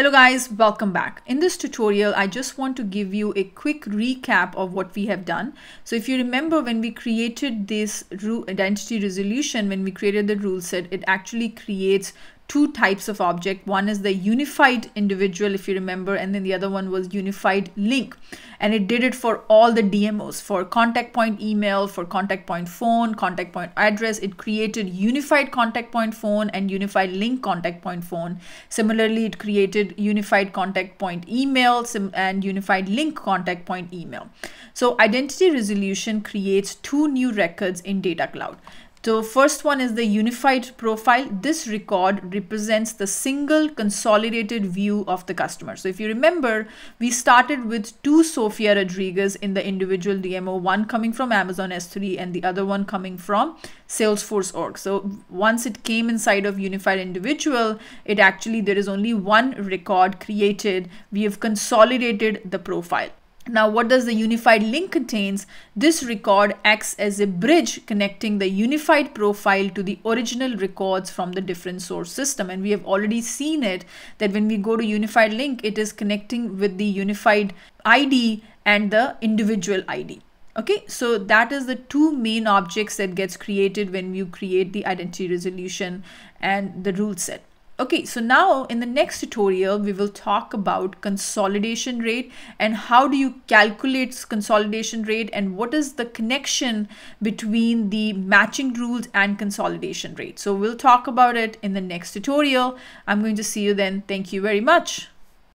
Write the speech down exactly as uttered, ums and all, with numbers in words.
Hello guys, welcome back. In this tutorial, I just want to give you a quick recap of what we have done. So if you remember, when we created this identity resolution, when we created the rule set, it actually creates two types of object. One is the unified individual, if you remember, and then the other one was unified link. And it did it for all the D M Os, for contact point email, for contact point phone, contact point address. It created unified contact point phone and unified link contact point phone. Similarly, it created unified contact point email and unified link contact point email. So identity resolution creates two new records in Data Cloud. So first one is the unified profile. This record represents the single consolidated view of the customer. So if you remember, we started with two Sofia Rodriguez in the individual D M O, one coming from Amazon S three and the other one coming from Salesforce org. So once it came inside of unified individual, it actually, there is only one record created. We have consolidated the profile. Now, what does the unified link contains? This record acts as a bridge connecting the unified profile to the original records from the different source system. And we have already seen it that when we go to unified link, it is connecting with the unified I D and the individual I D. Okay, so that is the two main objects that gets created when you create the identity resolution and the rule set. Okay, so now in the next tutorial, we will talk about consolidation rate and how do you calculate consolidation rate and what is the connection between the matching rules and consolidation rate. So we'll talk about it in the next tutorial. I'm going to see you then. Thank you very much.